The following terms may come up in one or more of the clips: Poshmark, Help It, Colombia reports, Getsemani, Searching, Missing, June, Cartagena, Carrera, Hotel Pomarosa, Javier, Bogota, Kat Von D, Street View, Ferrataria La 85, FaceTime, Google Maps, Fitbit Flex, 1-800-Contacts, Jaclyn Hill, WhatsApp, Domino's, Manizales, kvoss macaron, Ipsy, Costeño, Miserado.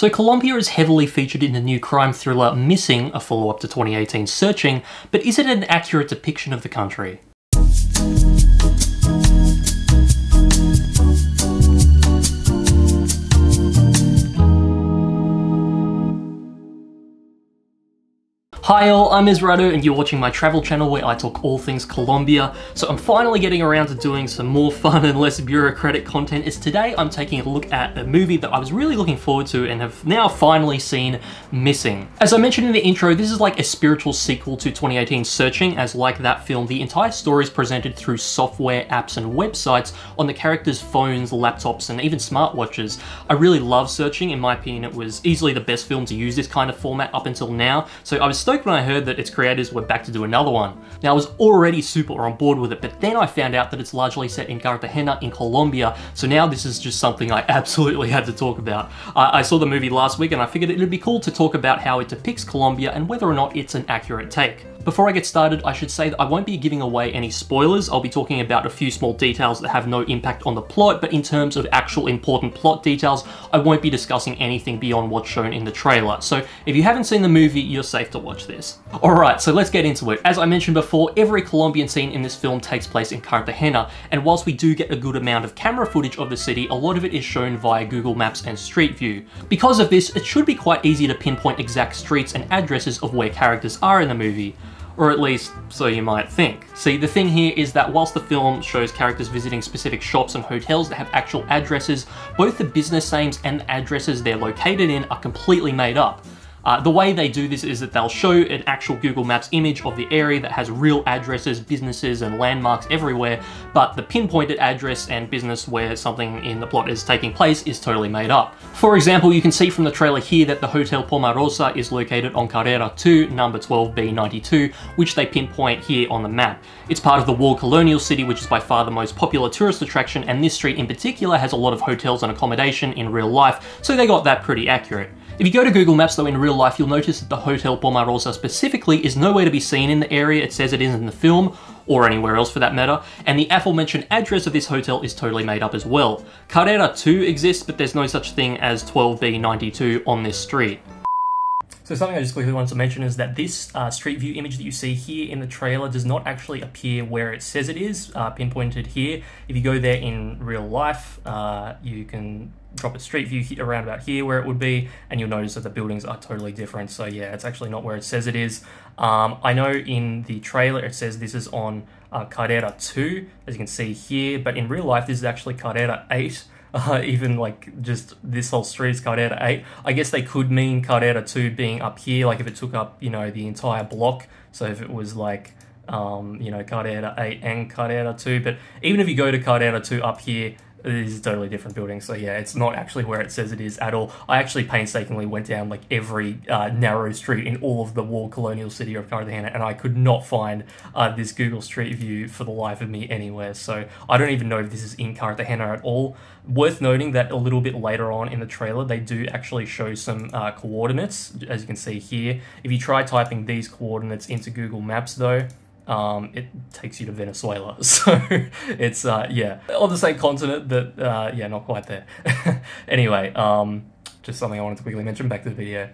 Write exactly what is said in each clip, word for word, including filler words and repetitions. So Colombia is heavily featured in the new crime thriller Missing, a follow-up to twenty eighteen's Searching, but is it an accurate depiction of the country? Hi all, I'm Miserado and you're watching my travel channel where I talk all things Colombia. So I'm finally getting around to doing some more fun and less bureaucratic content, as today I'm taking a look at a movie that I was really looking forward to and have now finally seen, Missing. As I mentioned in the intro, this is like a spiritual sequel to twenty eighteen's Searching, as like that film, the entire story is presented through software, apps and websites on the characters' phones, laptops and even smartwatches. I really love Searching. In my opinion, it was easily the best film to use this kind of format up until now, so I was stoked when I heard that its creators were back to do another one. Now I was already super on board with it, but then I found out that it's largely set in Cartagena in Colombia, so now this is just something I absolutely had to talk about. I, I saw the movie last week and I figured it would be cool to talk about how it depicts Colombia and whether or not it's an accurate take. Before I get started, I should say that I won't be giving away any spoilers. I'll be talking about a few small details that have no impact on the plot, but in terms of actual important plot details, I won't be discussing anything beyond what's shown in the trailer. So if you haven't seen the movie, you're safe to watch this. Alright, so let's get into it. As I mentioned before, every Colombian scene in this film takes place in Cartagena, and whilst we do get a good amount of camera footage of the city, a lot of it is shown via Google Maps and Street View. Because of this, it should be quite easy to pinpoint exact streets and addresses of where characters are in the movie. Or at least, so you might think. See, the thing here is that whilst the film shows characters visiting specific shops and hotels that have actual addresses, both the business names and the addresses they're located in are completely made up. Uh, the way they do this is that they'll show an actual Google Maps image of the area that has real addresses, businesses and landmarks everywhere, but the pinpointed address and business where something in the plot is taking place is totally made up. For example, you can see from the trailer here that the Hotel Pomarosa is located on Carrera two, number twelve B ninety-two, which they pinpoint here on the map. It's part of the walled colonial city, which is by far the most popular tourist attraction, and this street in particular has a lot of hotels and accommodation in real life, so they got that pretty accurate. If you go to Google Maps though in real life, you'll notice that the Hotel Pomarosa specifically is nowhere to be seen in the area it says it is in the film, or anywhere else for that matter, and the aforementioned address of this hotel is totally made up as well. Carrera two exists, but there's no such thing as twelve B ninety-two on this street. So something I just quickly wanted to mention is that this uh, Street View image that you see here in the trailer does not actually appear where it says it is, uh, pinpointed here. If you go there in real life, uh, you can drop a Street View around about here where it would be, and you'll notice that the buildings are totally different. So yeah, it's actually not where it says it is. Um, I know in the trailer it says this is on uh, Carrera two, as you can see here, but in real life this is actually Carrera eight. Uh, even like just this whole street is Carrera eight. I guess they could mean Carrera two being up here, like if it took up, you know, the entire block. So if it was like, um, you know, Carrera eight and Carrera two, but even if you go to Carrera two up here, it is a totally different building. So yeah, it's not actually where it says it is at all. I actually painstakingly went down like every uh, narrow street in all of the walled colonial city of Cartagena, and I could not find uh, this Google Street View for the life of me anywhere. So I don't even know if this is in Cartagena at all. Worth noting that a little bit later on in the trailer, they do actually show some uh, coordinates, as you can see here. If you try typing these coordinates into Google Maps though, Um, it takes you to Venezuela, so it's, uh, yeah, on the same continent, but, uh, yeah, not quite there. Anyway, um, just something I wanted to quickly mention, back to the video.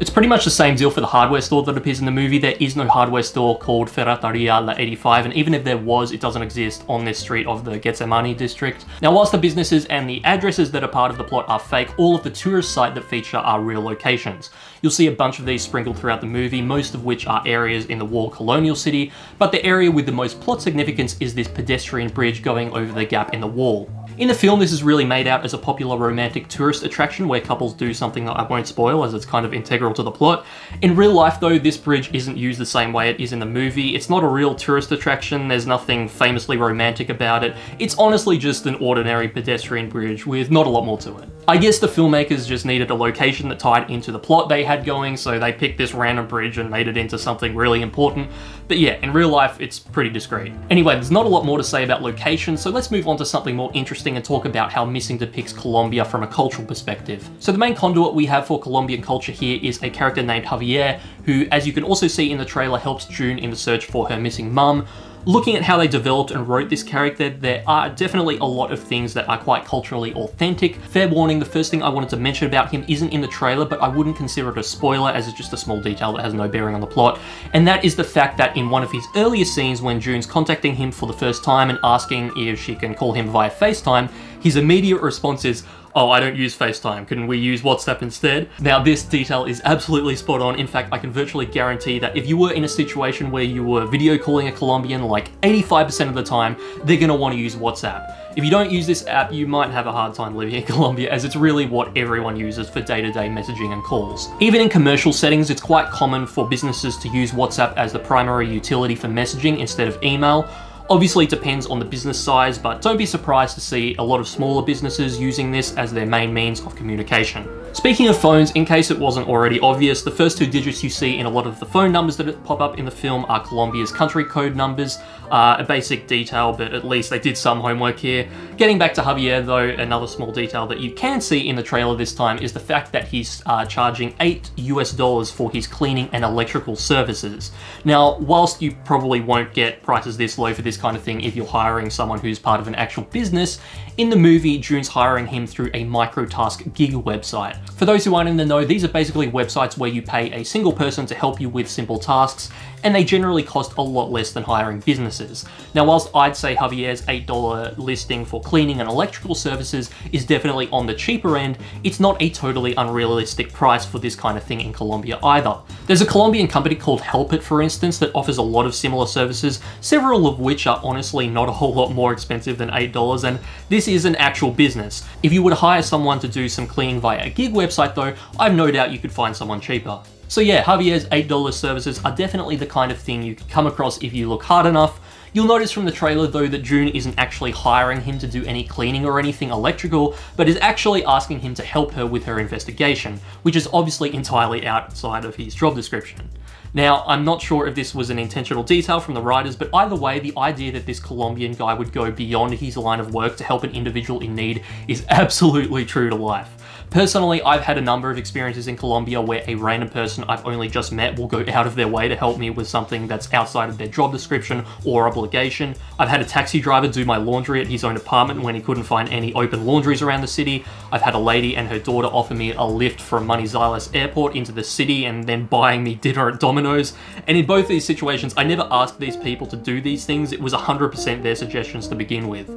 It's pretty much the same deal for the hardware store that appears in the movie. There is no hardware store called Ferrataria La eighty-five, and even if there was, it doesn't exist on this street of the Getsemani district. Now, whilst the businesses and the addresses that are part of the plot are fake, all of the tourist sites that feature are real locations. You'll see a bunch of these sprinkled throughout the movie, most of which are areas in the walled colonial city, but the area with the most plot significance is this pedestrian bridge going over the gap in the wall. In the film, this is really made out as a popular romantic tourist attraction where couples do something that I won't spoil as it's kind of integral to the plot. In real life though, this bridge isn't used the same way it is in the movie. It's not a real tourist attraction, there's nothing famously romantic about it. It's honestly just an ordinary pedestrian bridge with not a lot more to it. I guess the filmmakers just needed a location that tied into the plot they had going, so they picked this random bridge and made it into something really important. But yeah, in real life, it's pretty discreet. Anyway, there's not a lot more to say about location, so let's move on to something more interesting and talk about how Missing depicts Colombia from a cultural perspective. So the main conduit we have for Colombian culture here is a character named Javier, who, as you can also see in the trailer, helps June in the search for her missing mum. looking at how they developed and wrote this character, there are definitely a lot of things that are quite culturally authentic. Fair warning, the first thing I wanted to mention about him isn't in the trailer, but I wouldn't consider it a spoiler as it's just a small detail that has no bearing on the plot. And that is the fact that in one of his earlier scenes when June's contacting him for the first time and asking if she can call him via FaceTime, his immediate response is, "Oh, I don't use FaceTime. Can we use WhatsApp instead?" Now, this detail is absolutely spot on. In fact, I can virtually guarantee that if you were in a situation where you were video calling a Colombian like eighty-five percent of the time, they're gonna wanna use WhatsApp. If you don't use this app, you might have a hard time living in Colombia, as it's really what everyone uses for day-to-day messaging and calls. Even in commercial settings, it's quite common for businesses to use WhatsApp as the primary utility for messaging instead of email. Obviously it depends on the business size, but don't be surprised to see a lot of smaller businesses using this as their main means of communication. Speaking of phones, in case it wasn't already obvious, the first two digits you see in a lot of the phone numbers that pop up in the film are Colombia's country code numbers. Uh, a basic detail, but at least they did some homework here. Getting back to Javier though, another small detail that you can see in the trailer this time is the fact that he's uh, charging eight US dollars for his cleaning and electrical services. Now, whilst you probably won't get prices this low for this kind of thing if you're hiring someone who's part of an actual business, in the movie, June's hiring him through a microtask gig website. For those who aren't in the know, these are basically websites where you pay a single person to help you with simple tasks, and they generally cost a lot less than hiring businesses. Now, whilst I'd say Javier's eight dollar listing for cleaning and electrical services is definitely on the cheaper end, it's not a totally unrealistic price for this kind of thing in Colombia either. There's a Colombian company called Help It, for instance, that offers a lot of similar services, several of which are honestly not a whole lot more expensive than eight dollars, and this is an actual business. If you were to hire someone to do some cleaning via a gig website though, I've no doubt you could find someone cheaper. So yeah, Javier's eight dollar services are definitely the kind of thing you could come across if you look hard enough. You'll notice from the trailer though that June isn't actually hiring him to do any cleaning or anything electrical, but is actually asking him to help her with her investigation, which is obviously entirely outside of his job description. Now, I'm not sure if this was an intentional detail from the writers, but either way, the idea that this Colombian guy would go beyond his line of work to help an individual in need is absolutely true to life. Personally, I've had a number of experiences in Colombia where a random person I've only just met will go out of their way to help me with something that's outside of their job description or obligation. I've had a taxi driver do my laundry at his own apartment when he couldn't find any open laundries around the city. I've had a lady and her daughter offer me a lift from Manizales airport into the city and then buying me dinner at Domino's. And in both these situations, I never asked these people to do these things. It was one hundred percent their suggestions to begin with.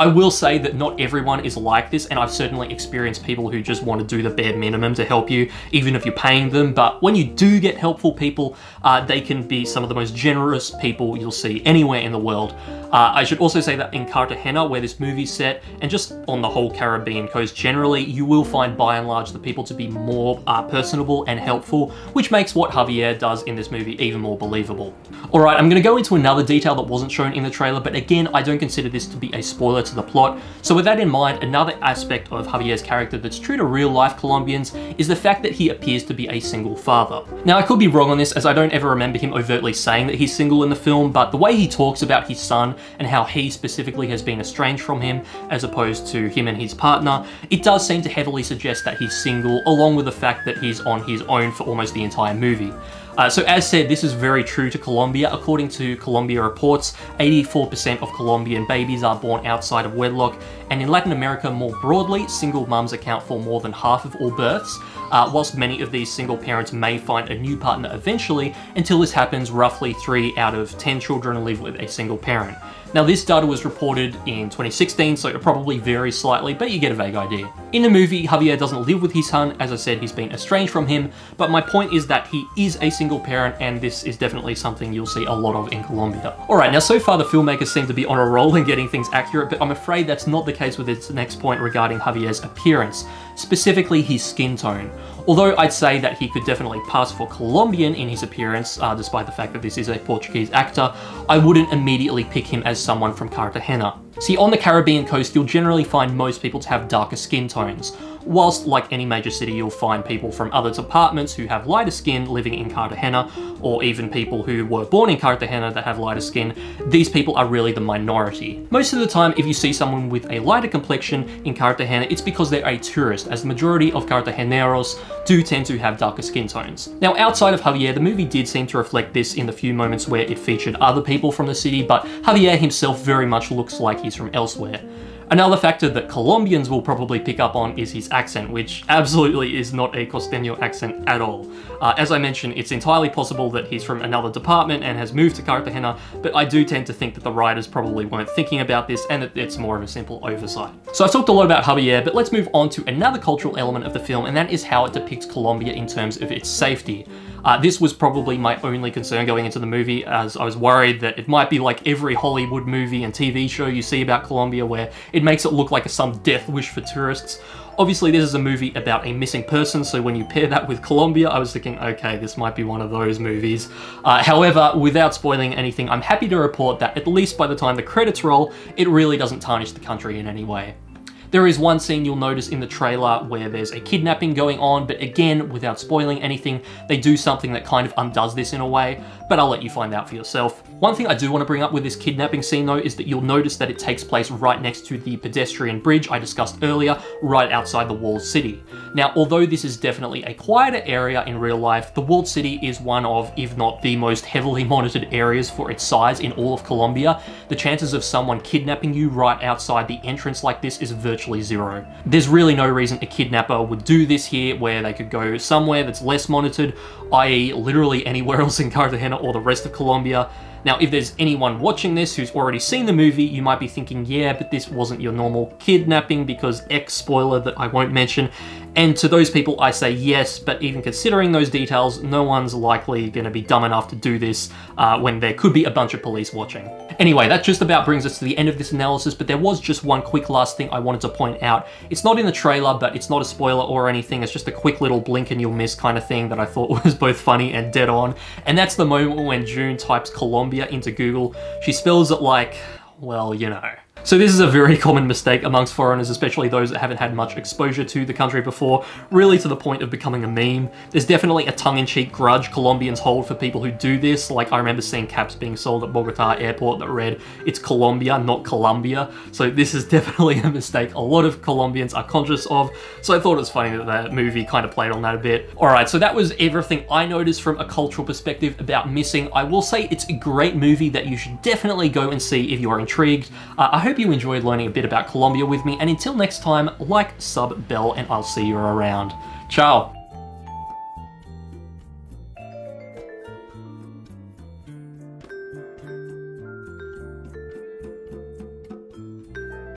I will say that not everyone is like this, and I've certainly experienced people who just want to do the bare minimum to help you, even if you're paying them. But when you do get helpful people, uh, they can be some of the most generous people you'll see anywhere in the world. Uh, I should also say that in Cartagena, where this movie's set, and just on the whole Caribbean coast generally, you will find by and large the people to be more uh, personable and helpful, which makes what Javier does in this movie even more believable. All right, I'm going to go into another detail that wasn't shown in the trailer, but again, I don't consider this to be a spoiler to the plot. So with that in mind, another aspect of Javier's character that's true to real life Colombians is the fact that he appears to be a single father. Now, I could be wrong on this, as I don't ever remember him overtly saying that he's single in the film, but the way he talks about his son and how he specifically has been estranged from him as opposed to him and his partner, it does seem to heavily suggest that he's single, along with the fact that he's on his own for almost the entire movie. Uh, so as said, this is very true to Colombia. According to Colombia Reports, eighty-four percent of Colombian babies are born outside of wedlock, and in Latin America more broadly, single mums account for more than half of all births. Uh, whilst many of these single parents may find a new partner eventually, until this happens, roughly three out of ten children live with a single parent. Now, this data was reported in twenty sixteen, so it probably varies slightly, but you get a vague idea. In the movie, Javier doesn't live with his son. As I said, he's been estranged from him, but my point is that he is a single parent, and this is definitely something you'll see a lot of in Colombia. All right, now so far the filmmakers seem to be on a roll in getting things accurate, but I'm afraid that's not the case with its next point regarding Javier's appearance, specifically his skin tone. Although I'd say that he could definitely pass for Colombian in his appearance, uh, despite the fact that this is a Portuguese actor, I wouldn't immediately pick him as someone from Cartagena. See, on the Caribbean coast, you'll generally find most people to have darker skin tones. whilst like any major city you'll find people from other departments who have lighter skin living in Cartagena, or even people who were born in Cartagena that have lighter skin, these people are really the minority. Most of the time if you see someone with a lighter complexion in Cartagena, it's because they're a tourist, as the majority of Cartageneros do tend to have darker skin tones. Now outside of Javier, the movie did seem to reflect this in the few moments where it featured other people from the city, but Javier himself very much looks like he's from elsewhere. Another factor that Colombians will probably pick up on is his accent, which absolutely is not a Costeño accent at all. Uh, as I mentioned, it's entirely possible that he's from another department and has moved to Cartagena, but I do tend to think that the writers probably weren't thinking about this and that it's more of a simple oversight. So I've talked a lot about Javier, but let's move on to another cultural element of the film, and that is how it depicts Colombia in terms of its safety. Uh, this was probably my only concern going into the movie, as I was worried that it might be like every Hollywood movie and T V show you see about Colombia, where it makes it look like some death wish for tourists. Obviously this is a movie about a missing person, so when you pair that with Colombia, I was thinking, okay, this might be one of those movies. Uh, however, without spoiling anything, I'm happy to report that at least by the time the credits roll, it really doesn't tarnish the country in any way. There is one scene you'll notice in the trailer where there's a kidnapping going on, but again, without spoiling anything, they do something that kind of undoes this in a way, but I'll let you find out for yourself. One thing I do want to bring up with this kidnapping scene though is that you'll notice that it takes place right next to the pedestrian bridge I discussed earlier, right outside the walled city. Now, although this is definitely a quieter area in real life, the walled city is one of, if not the most heavily monitored areas for its size in all of Colombia. The chances of someone kidnapping you right outside the entrance like this is virtually zero. There's really no reason a kidnapper would do this here, where they could go somewhere that's less monitored, that is literally anywhere else in Cartagena or the rest of Colombia. Now, if there's anyone watching this who's already seen the movie, you might be thinking, yeah, but this wasn't your normal kidnapping because X spoiler that I won't mention. And to those people, I say yes, but even considering those details, no one's likely going to be dumb enough to do this uh, when there could be a bunch of police watching. Anyway, that just about brings us to the end of this analysis, but there was just one quick last thing I wanted to point out. It's not in the trailer, but it's not a spoiler or anything. It's just a quick little blink and you'll miss kind of thing that I thought was both funny and dead on. And that's the moment when June types Colombia into Google. She spells it like, well, you know. So this is a very common mistake amongst foreigners, especially those that haven't had much exposure to the country before, really to the point of becoming a meme. There's definitely a tongue-in-cheek grudge Colombians hold for people who do this. Like, I remember seeing caps being sold at Bogota airport that read, "It's Colombia, not Colombia." So this is definitely a mistake a lot of Colombians are conscious of. So I thought it was funny that that movie kind of played on that a bit. All right, so that was everything I noticed from a cultural perspective about Missing. I will say it's a great movie that you should definitely go and see if you're intrigued. Uh, I hope I hope you enjoyed learning a bit about Colombia with me, and until next time, like, sub, bell, and I'll see you around. Ciao!